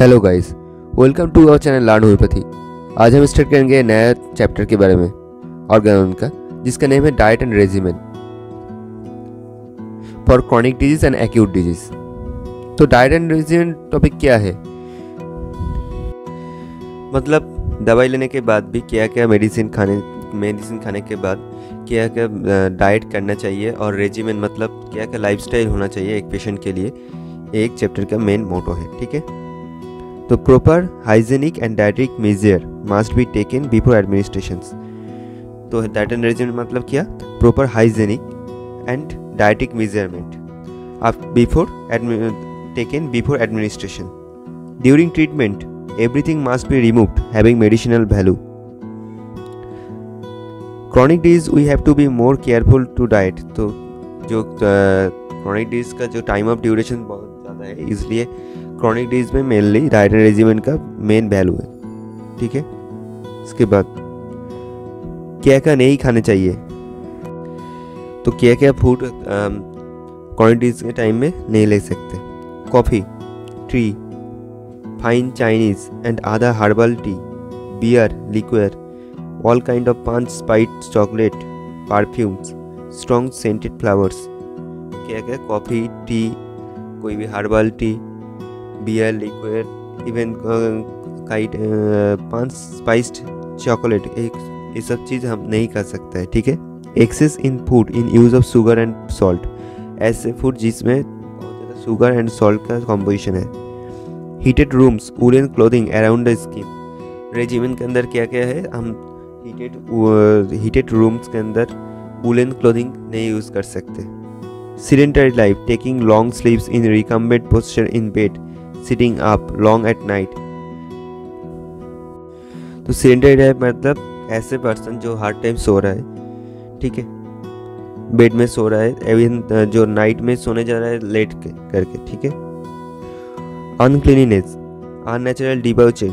Hello guys, welcome to our channel learn homeopathy. आज हम start करेंगे नया चैप्टर के बारे में ऑर्गेनिक का, जिसका नेम है diet and regimen for chronic disease and acute disease. तो डाइट एंड रेजिमेन टॉपिक क्या है, मतलब दवाई लेने के बाद भी क्या क्या मेडिसिन खाने के बाद क्या क्या डाइट करना चाहिए और रेजिमेन मतलब क्या क्या लाइफस्टाइल होना चाहिए एक पेशेंट के लिए, एक चैप्टर का मेन मोटो है। ठीक है, तो proper hygienic and dietetic measure must be taken before administration. तो डाइट एंड रेजिमेंट मतलब क्या, proper hygienic and dietetic measurement आप before administration. During treatment everything must be removed having medicinal value. Chronic disease we have to be more careful to diet. तो जो chronic disease का जो time of duration बहुत ज़्यादा है, इसलिए chronic disease में मेनली डाइट एंड रेजिमेन का मेन वैल्यू है। ठीक है, इसके बाद क्या क्या नहीं खाने चाहिए, तो क्या क्या फूड क्रॉनिक डिजीज के टाइम में नहीं ले सकते। Coffee, tea, fine Chinese and आधा herbal tea, beer, liquor, all kind of पान, spite, chocolate, perfumes, strong scented flowers. क्या क्या, कॉफ़ी, टी, कोई भी herbal tea, beer, liquid, even kite पान, स्पाइस्ड चॉकलेट, ये सब चीज़ हम नहीं कर सकते हैं। ठीक है, excess in food in use of sugar and salt, ऐसे फूड जिसमें बहुत ज़्यादा शुगर एंड सॉल्ट का कॉम्बिनेशन है। Heated rooms, woollen clothing around the skin. Regiment के अंदर क्या क्या है, हम हीटेड रूम्स के अंदर वुलन क्लोथिंग नहीं यूज़ कर सकते। Sedentary life, taking long sleeves in recumbent posture in bed, sitting up long at night. तो सेडेंटरी लाइफ मतलब ऐसे पर्सन जो हर टाइम सो रहा है, ठीक है, बेड में सो रहा है, इवन जो नाइट में सोने जा रहा है लेट करके। ठीक है, uncleanness, unnatural debauchery,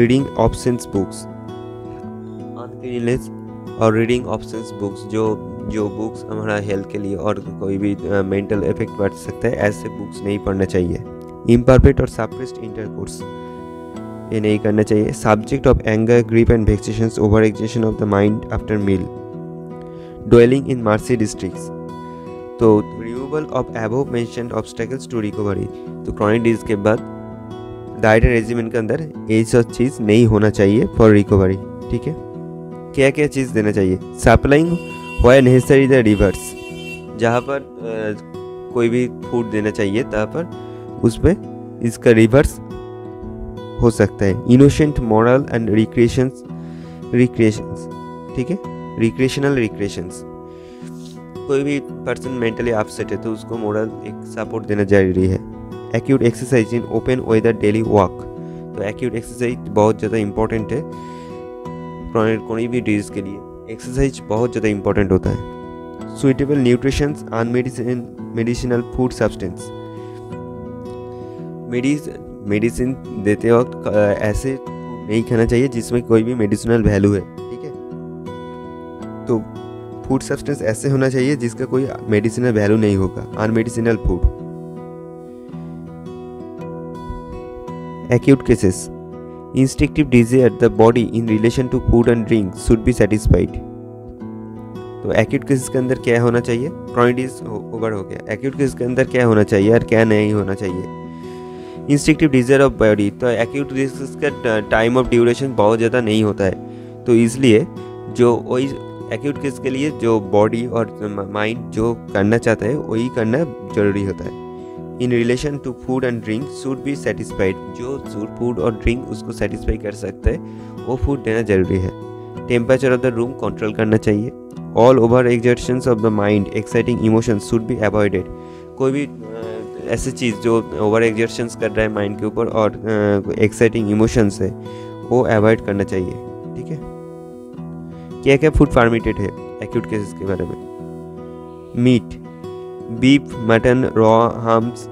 reading obscene books. Uncleanness और रीडिंग ऑब्सेंस बुक्स, जो बुक्स हमारा हेल्थ के लिए और कोई भी मेंटल इफेक्ट बढ़ सकता है, ऐसे बुक्स नहीं पढ़ना चाहिए। इम्परफेक्ट और सप्रेस्ड इंटरकोर्स, ये नहीं करना चाहिए। Subject of anger, grief and vexations, over extension of the mind after meal. Doling in mercy districts, तो removal of above mentioned obstacles to recovery. तो क्रॉनिक डिजीज के बाद डाइट एंड रेजिमेंट के अंदर ये सब चीज़ नहीं होना चाहिए फॉर रिकवरी। ठीक है, क्या क्या चीज़ देना चाहिए, supplying where necessary the reverse, जहाँ पर कोई भी फूड देना चाहिए तहाँ पर उसमें इसका रिवर्स हो सकता है। इनोसेंट मॉरल एंड रिक्रिएशंस, ठीक है, रिक्रिएशनल रिक्रिएशंस, कोई भी पर्सन मेंटली अपसेट है तो उसको मॉरल एक सपोर्ट देना जरूरी है। Acute exercise in open weather, daily walk. तो एक्यूट एक्सरसाइज बहुत ज़्यादा इंपॉर्टेंट है कोई भी डिजीज के लिए, एक्सरसाइज बहुत ज़्यादा इंपॉर्टेंट होता है। Suitable nutrition and medicinal food substance, medicine देते वक्त ऐसे नहीं खाना चाहिए जिसमें कोई भी मेडिसिनल वैल्यू है। ठीक है, तो फूड सब्सटेंस ऐसे होना चाहिए जिसका कोई मेडिसिनल वैल्यू नहीं होगा, unmedicinal food. Acute cases, instinctive desire the body in relation to food and drink should be satisfied. तो एक्यूट केसेस के अंदर क्या होना चाहिए, क्रॉनिक डिजीज ओवर हो गया, एक्यूट केसेस के अंदर क्या होना चाहिए और क्या नहीं होना चाहिए। इंस्टिंक्टिव डिजायर ऑफ बॉडी, तो एक्यूट डिजीज का टाइम ऑफ ड्यूरेशन बहुत ज़्यादा नहीं होता है, तो इसलिए जो वही एक्यूट केस के लिए जो बॉडी और माइंड जो करना चाहता है वही करना जरूरी होता है। In relation to food and drink should be satisfied, जो फूड और ड्रिंक उसको सेटिस्फाई कर सकता है वो फूड देना जरूरी है। Temperature of the room control करना चाहिए। All over exertion of the mind, exciting emotions should be avoided. कोई भी ऐसी चीज़ जो ओवर एक्सर्शंस कर रहा है माइंड के ऊपर और एक्साइटिंग इमोशंस है वो अवॉइड करना चाहिए। ठीक है, क्या क्या फूड फॉर्मेटेड है एक्यूट केसेस के बारे में, meat, beef, mutton, raw hams,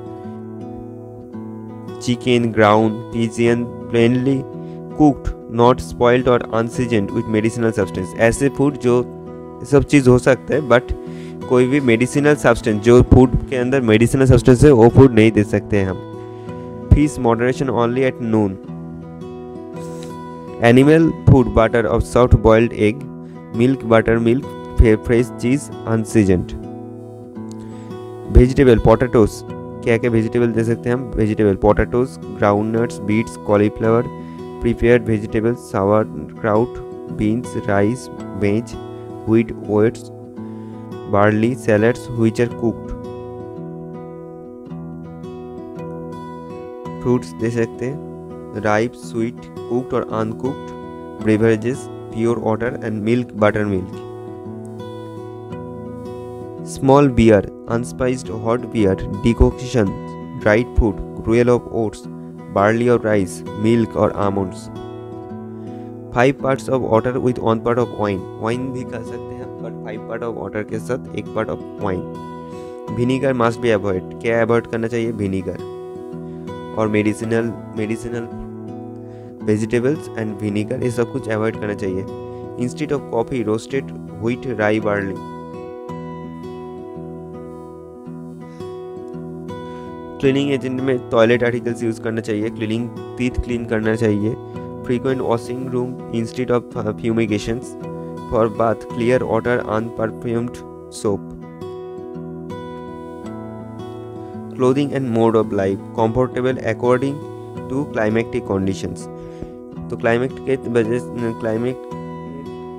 chicken, ground, pigeon, plainly cooked, not spoiled और अनसीजन्ड विथ मेडिसिनल सब्सटेंस। ऐसे फूड जो सब चीज़ हो सकता है बट कोई भी मेडिसिनल सब्सटेंस, जो फूड के अंदर मेडिसिनल सब्सटेंस है वो फूड नहीं दे सकते हैं हम। Fish moderation only at noon. Animal food: butter of soft boiled egg, milk, buttermilk, fresh cheese, unseasoned. Vegetable potatoes, क्या क्या वेजिटेबल दे सकते हैं हम? Vegetable potatoes, groundnuts, beets, cauliflower, prepared vegetable, sauerkraut, beans, rice, maize, wheat, oats, barley, salads which are cooked. Fruits दे सकते हैं ripe, sweet, cooked और uncooked, beverages, pure water and milk, butter milk. Small beer, unspiced hot beer, decoction, dried food, gruel of oats, barley और rice, milk और almonds. 5 parts of water with 1 part of wine, wine भी खा सकते हैं but 5 part of water के साथ 1 part of wine. Vinegar must be avoid, क्या avoid करना चाहिए? विनीगर और मेडिसिनल वेजिटेबल्स एंड विनीगर, ये सब कुछ अवॉइड करना चाहिए. Instead of coffee, roasted wheat, rye, barley. Cleaning agent में टॉयलेट आर्टिकल्स यूज़ करना चाहिए, क्लीनिंग टीथ क्लीन करना चाहिए. Frequent washing room instead of fumigations. For bath, clear water, unperfumed soap. Clothing and mode of life, comfortable according to climatic conditions. तो climate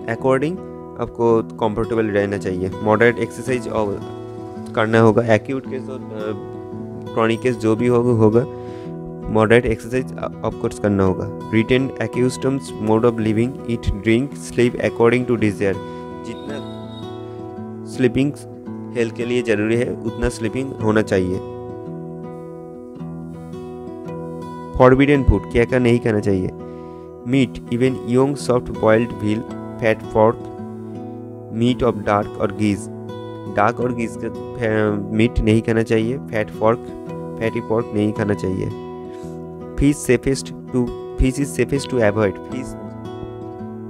according आपको comfortable रहना चाहिए. Moderate exercise और करना होगा. एक्यूट केस और क्रॉनिक केस जो भी होगा मॉडरेट एक्सरसाइज ऑफकोर्स करना होगा. Retain accustoms, mode of living, eat, drink, sleep according to desire. जितना स्लीपिंग हेल्थ के लिए जरूरी है उतना स्लीपिंग होना चाहिए. फॉरबिडन फूड, क्या क्या नहीं खाना चाहिए? Meat, even young soft boiled veal, fat pork, meat of dark और गीज. डार्क और गीज का मीट नहीं खाना चाहिए. फैटी पोर्क नहीं खाना चाहिए. Fish is safest to avoid, fish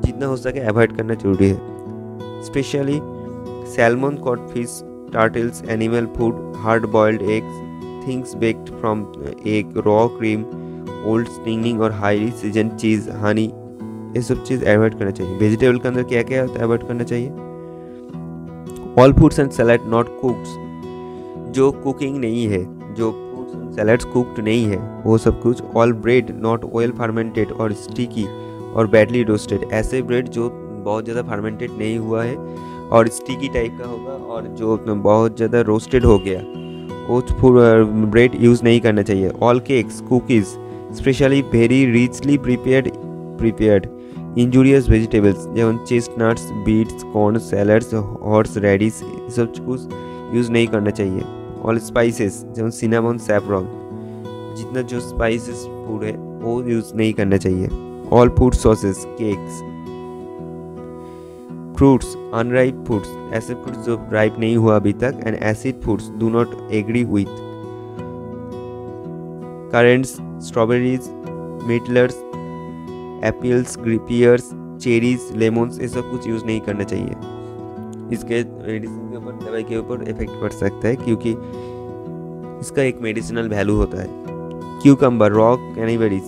जितना हो सके अवॉइड करना जरूरी है. Specially salmon, cod fish, turtles, animal food, hard boiled eggs, things baked from egg, raw cream, old stinging और हाईली सीजन चीज़, हनी, ये सब चीज़ अवॉइड करना चाहिए. वेजिटेबल के अंदर क्या क्या होता है अवॉइड करना चाहिए? All foods and salad not cooked, जो कुकिंग नहीं है, जो फूड्स एंड सैलड्स कुक्ड नहीं है वो सब कुछ. All bread not oil fermented और स्टिकी और बैडली रोस्टेड, ऐसे ब्रेड जो बहुत ज़्यादा फर्मेंटेड नहीं हुआ है और स्टिकी टाइप का होगा और जो बहुत ज़्यादा रोस्टेड हो गया वो ब्रेड यूज़ नहीं करना चाहिए. All cakes, cookies, specially very richly prepared injurious vegetables जैसे chestnuts, beets, corn, salads, horse reddish, सब कुछ यूज़ नहीं करना चाहिए. और स्पाइसेस जैसे सिनेमन, सैफरॉन, जितना जो स्पाइसेस फूड है वो यूज़ नहीं करना चाहिए. All food sauces, cakes, fruits, unripe foods, ऐसे फूड्स जो राइप नहीं हुआ अभी तक. And acid foods do not agree with. Currants, strawberries, medlars, apples, ग्रीपियर्स, cherries, lemons, ये सब कुछ यूज़ नहीं करना चाहिए. इसके मेडिसिन के ऊपर, दवाई के ऊपर इफेक्ट पड़ सकता है क्योंकि इसका एक मेडिसिनल वैल्यू होता है. Cucumber, rock cranberries,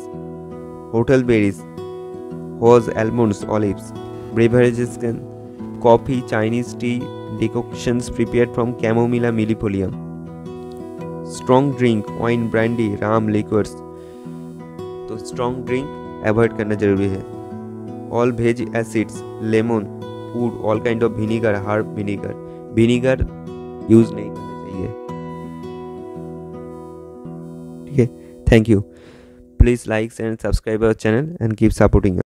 hotel berries, hose, almonds, olives. Beverages, coffee, Chinese tea, decoctions prepared from chamomilla millefolium. Strong drink, wine, brandy, rum liquors, तो स्ट्रॉन्ग ड्रिंक अवॉइड करना जरूरी है. All veg acids, lemon, wood, all kind of vinegar, herb vinegar, vinegar use नहीं करना चाहिए. ठीक है, thank you. Please like and subscribe our channel and keep supporting.